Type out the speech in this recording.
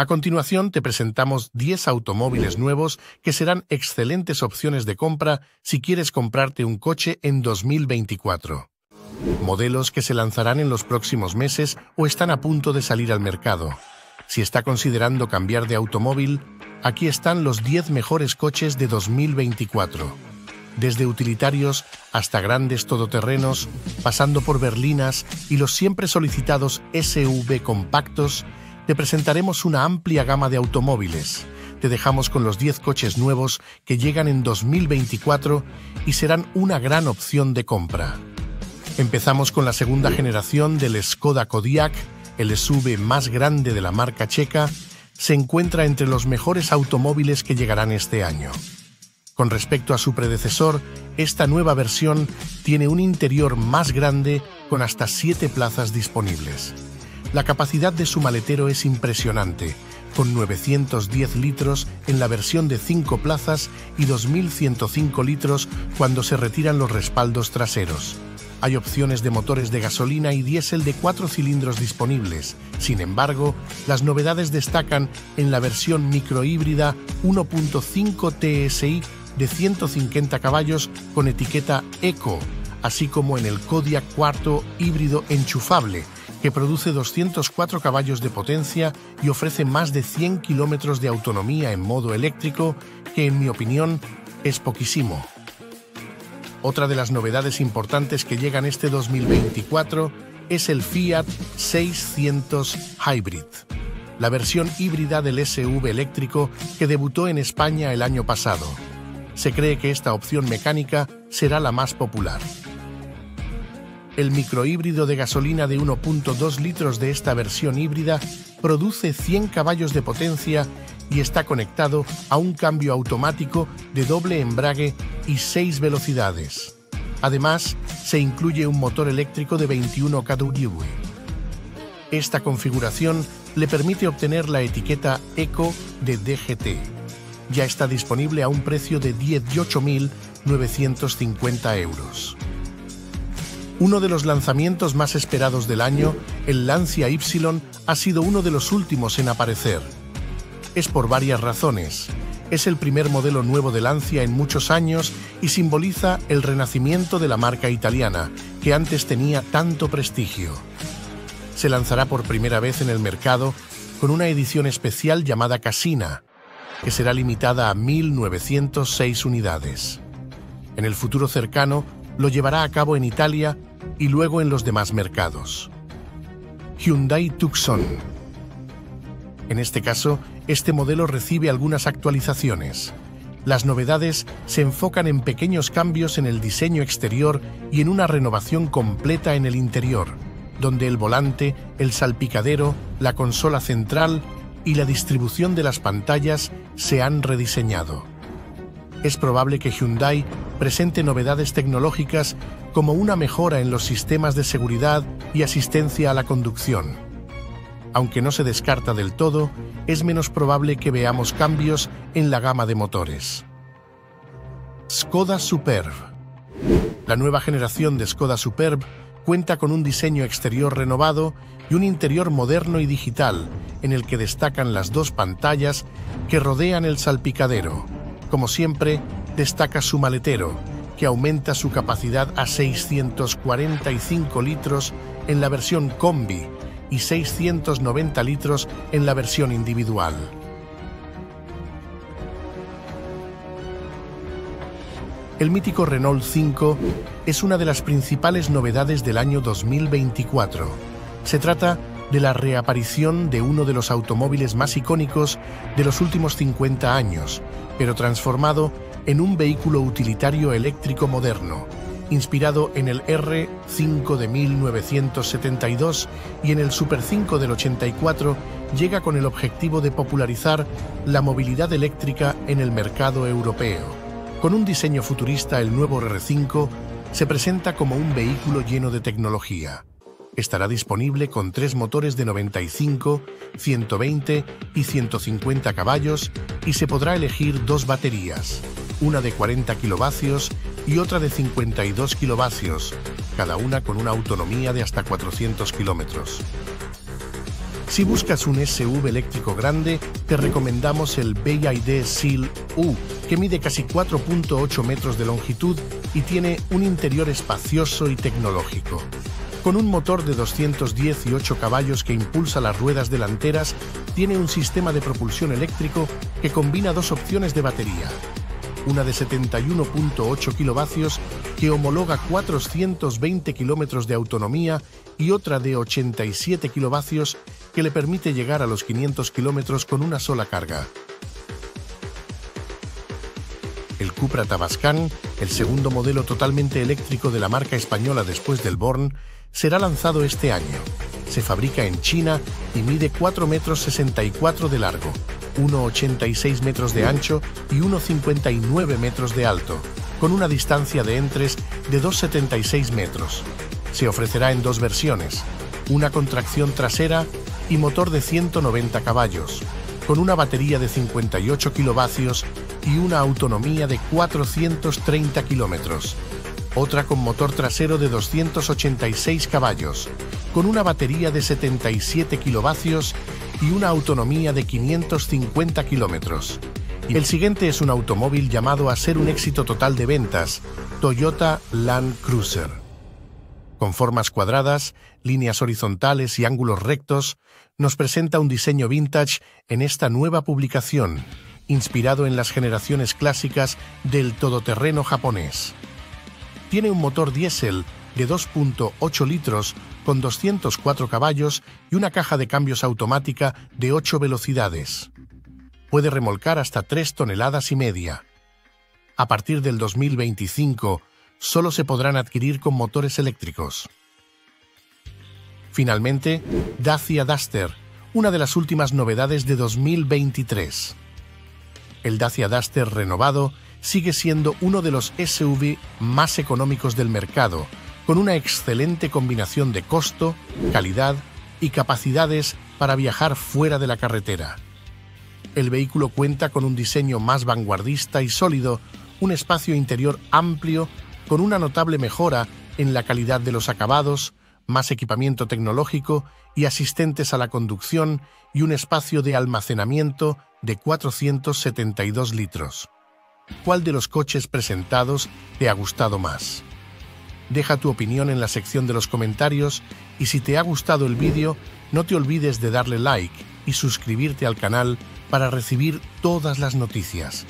A continuación te presentamos 10 automóviles nuevos que serán excelentes opciones de compra si quieres comprarte un coche en 2024. Modelos que se lanzarán en los próximos meses o están a punto de salir al mercado. Si está considerando cambiar de automóvil, aquí están los 10 mejores coches de 2024. Desde utilitarios hasta grandes todoterrenos, pasando por berlinas y los siempre solicitados SUV compactos, te presentaremos una amplia gama de automóviles. Te dejamos con los 10 coches nuevos que llegan en 2024 y serán una gran opción de compra. Empezamos con la segunda generación del Skoda Kodiaq, el SUV más grande de la marca checa. Se encuentra entre los mejores automóviles que llegarán este año. Con respecto a su predecesor, esta nueva versión tiene un interior más grande con hasta 7 plazas disponibles. La capacidad de su maletero es impresionante, con 910 litros en la versión de 5 plazas y 2.105 litros cuando se retiran los respaldos traseros. Hay opciones de motores de gasolina y diésel de 4 cilindros disponibles. Sin embargo, las novedades destacan en la versión microhíbrida 1.5 TSI de 150 caballos con etiqueta ECO, así como en el Kodiaq 4 híbrido enchufable, que produce 204 caballos de potencia y ofrece más de 100 kilómetros de autonomía en modo eléctrico, que en mi opinión es poquísimo. Otra de las novedades importantes que llegan este 2024 es el Fiat 600 Hybrid, la versión híbrida del SUV eléctrico que debutó en España el año pasado. Se cree que esta opción mecánica será la más popular. El microhíbrido de gasolina de 1.2 litros de esta versión híbrida produce 100 caballos de potencia y está conectado a un cambio automático de doble embrague y 6 velocidades. Además, se incluye un motor eléctrico de 21 kW. Esta configuración le permite obtener la etiqueta ECO de DGT. Ya está disponible a un precio de 18.950 euros. Uno de los lanzamientos más esperados del año, el Lancia Ypsilon, ha sido uno de los últimos en aparecer. Es por varias razones. Es el primer modelo nuevo de Lancia en muchos años y simboliza el renacimiento de la marca italiana, que antes tenía tanto prestigio. Se lanzará por primera vez en el mercado con una edición especial llamada Casina, que será limitada a 1.906 unidades. En el futuro cercano, lo llevará a cabo en Italia y luego en los demás mercados. Hyundai Tucson. En este caso, este modelo recibe algunas actualizaciones. Las novedades se enfocan en pequeños cambios en el diseño exterior y en una renovación completa en el interior, donde el volante, el salpicadero, la consola central y la distribución de las pantallas se han rediseñado. Es probable que Hyundai presente novedades tecnológicas como una mejora en los sistemas de seguridad y asistencia a la conducción. Aunque no se descarta del todo, es menos probable que veamos cambios en la gama de motores. Skoda Superb. La nueva generación de Skoda Superb cuenta con un diseño exterior renovado y un interior moderno y digital, en el que destacan las 2 pantallas que rodean el salpicadero. Como siempre, destaca su maletero, que aumenta su capacidad a 645 litros en la versión combi y 690 litros en la versión individual. El mítico Renault 5 es una de las principales novedades del año 2024. Se trata de la reaparición de uno de los automóviles más icónicos de los últimos 50 años, pero transformado en un vehículo utilitario eléctrico moderno, inspirado en el R5 de 1972 y en el Super 5 del 84, llega con el objetivo de popularizar la movilidad eléctrica en el mercado europeo. Con un diseño futurista, el nuevo R5 se presenta como un vehículo lleno de tecnología. Estará disponible con 3 motores de 95, 120 y 150 caballos y se podrá elegir 2 baterías, una de 40 kilovatios y otra de 52 kilovatios, cada una con una autonomía de hasta 400 kilómetros. Si buscas un SUV eléctrico grande, te recomendamos el BYD Seal U, que mide casi 4.8 metros de longitud y tiene un interior espacioso y tecnológico. Con un motor de 218 caballos que impulsa las ruedas delanteras, tiene un sistema de propulsión eléctrico que combina dos opciones de batería. Una de 71.8 kilovatios que homologa 420 kilómetros de autonomía y otra de 87 kilovatios que le permite llegar a los 500 kilómetros con una sola carga. El Cupra Tavascan, el segundo modelo totalmente eléctrico de la marca española después del Born, será lanzado este año. Se fabrica en China y mide 4,64 metros de largo, 1,86 metros de ancho y 1,59 metros de alto, con una distancia de entres de 2,76 metros. Se ofrecerá en dos versiones, una con tracción trasera y motor de 190 caballos, con una batería de 58 kilovatios y una autonomía de 430 kilómetros. Otra con motor trasero de 286 caballos, con una batería de 77 kilovatios y una autonomía de 550 kilómetros. El siguiente es un automóvil llamado a ser un éxito total de ventas, Toyota Land Cruiser. Con formas cuadradas, líneas horizontales y ángulos rectos, nos presenta un diseño vintage en esta nueva publicación, inspirado en las generaciones clásicas del todoterreno japonés. Tiene un motor diésel de 2.8 litros con 204 caballos y una caja de cambios automática de 8 velocidades. Puede remolcar hasta 3,5 toneladas. A partir del 2025, solo se podrán adquirir con motores eléctricos. Finalmente, Dacia Duster, una de las últimas novedades de 2023. El Dacia Duster renovado sigue siendo uno de los SUV más económicos del mercado, con una excelente combinación de costo, calidad y capacidades para viajar fuera de la carretera. El vehículo cuenta con un diseño más vanguardista y sólido, un espacio interior amplio, con una notable mejora en la calidad de los acabados, más equipamiento tecnológico y asistentes a la conducción y un espacio de almacenamiento de 472 litros. ¿Cuál de los coches presentados te ha gustado más? Deja tu opinión en la sección de los comentarios y si te ha gustado el vídeo, no te olvides de darle like y suscribirte al canal para recibir todas las noticias.